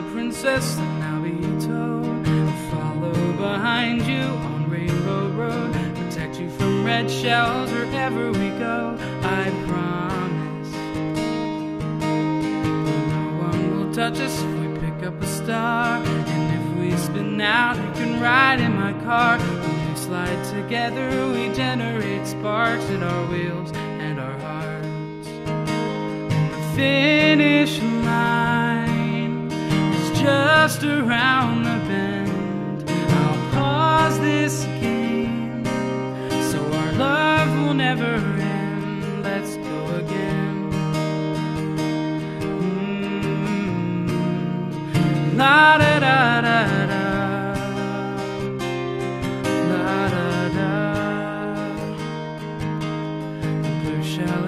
my princess, then I'll be told. I'll follow behind you on Rainbow Road, protect you from red shells wherever we go. I promise, no one will touch us if we pick up a star. And if we spin out, you can ride in my car. When we slide together, we generate sparks in our wheels and our hearts. And the finish line is just around the bend. I'll pause this game so our love will never end. Let's go again. La da da da da.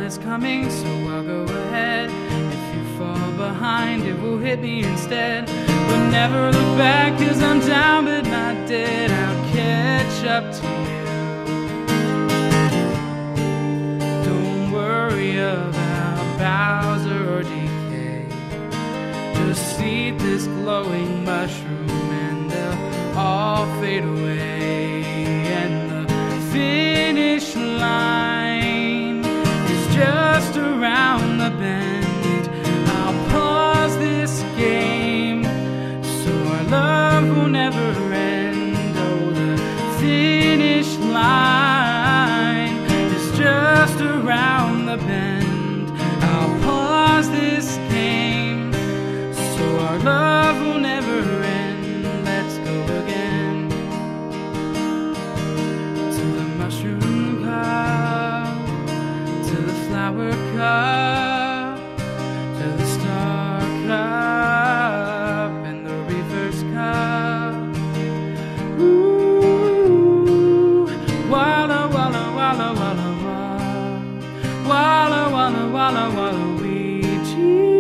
It's coming, so I'll go ahead. If you fall behind, it will hit me instead. But never look back, 'cause I'm down but not dead. I'll catch up to you. Don't worry about Bowser or DK. Just eat this glowing mushroom and they'll all fade away. And the finish line just around the bend. I'll pause this game so our love will never end. Oh, the finish line is just around the bend. I'll pause this game so our love will never end. Let's go again to the mushroom pie, flower cup, to the star cup, and the reverse cup. Ooh, walla walla walla walla walla, walla walla walla Waluigi.